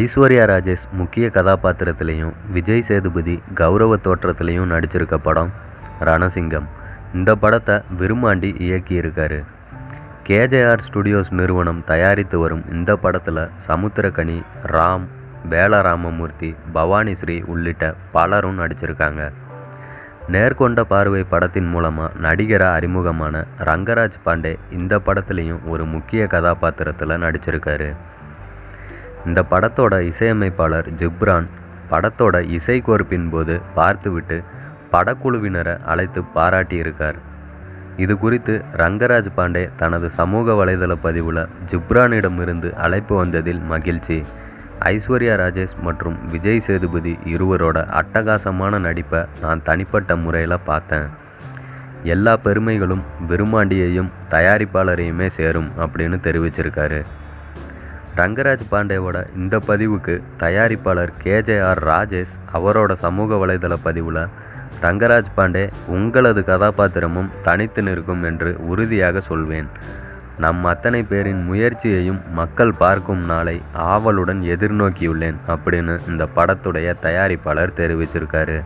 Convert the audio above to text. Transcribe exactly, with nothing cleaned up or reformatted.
ஐஸ்வர்யா ராஜேஷ் முக்கிய கதாபாத்திரத்திலையும் விஜய் சேதுபதி கௌரவ தோற்றத்திலையும் நடிச்சிருக்க படம் ரணசிங்கம். இந்த படத்தை விருமாண்டி இயக்கியிருக்காரு. கேஜேஆர் ஸ்டுடியோஸ் நிறுவனம் தயாரித்து வரும் இந்த படத்தில் சமுத்திரக்கனி, ராம், வேலராமமூர்த்தி, பவானிஸ்ரீ உள்ளிட்ட பலரும் நடிச்சிருக்காங்க. நேர்கொண்ட பார்வை படத்தின் மூலமாக நடிகராக அறிமுகமான ரங்கராஜ்பாண்டே இந்த படத்துலேயும் ஒரு முக்கிய கதாபாத்திரத்தில் நடிச்சிருக்காரு. இந்த படத்தோட இசையமைப்பாளர் ஜிப்ரான் படத்தோட இசைக்கோர்ப்பின் போது பார்த்துவிட்டு படக்குழுவினரை அழைத்து பாராட்டியிருக்கார். இது குறித்து ரங்கராஜ் பாண்டே தனது சமூக வலைதள பதிவில் ஜிப்ரானிடமிருந்து அழைப்பு வந்ததில் மகிழ்ச்சி, ஐஸ்வர்யா ராஜேஷ் மற்றும் விஜய் சேதுபதி இருவரோட அட்டகாசமான நடிப்பை நான் தனிப்பட்ட முறையில் பார்த்தேன், எல்லா பெருமைகளும் விருமாண்டியையும் தயாரிப்பாளரையுமே சேரும் அப்படின்னு தெரிவிச்சிருக்காரு. ரங்கராஜ் பாண்டேவோட இந்த பதிவுக்கு தயாரிப்பாளர் கேஜேஆர் ராஜேஷ் அவரோட சமூக வலைதள பதிவில் ரங்கராஜ் பாண்டே உங்களது கதாபாத்திரமும் தனித்து நிற்கும் என்று உறுதியாக சொல்வேன். நம் அத்தனை பேரின் முயற்சியையும் மக்கள் பார்க்கும் நாளை ஆவலுடன் எதிர்நோக்கியுள்ளேன் அப்படின்னு இந்த படத்துடைய தயாரிப்பாளர் தெரிவிச்சிருக்காரு.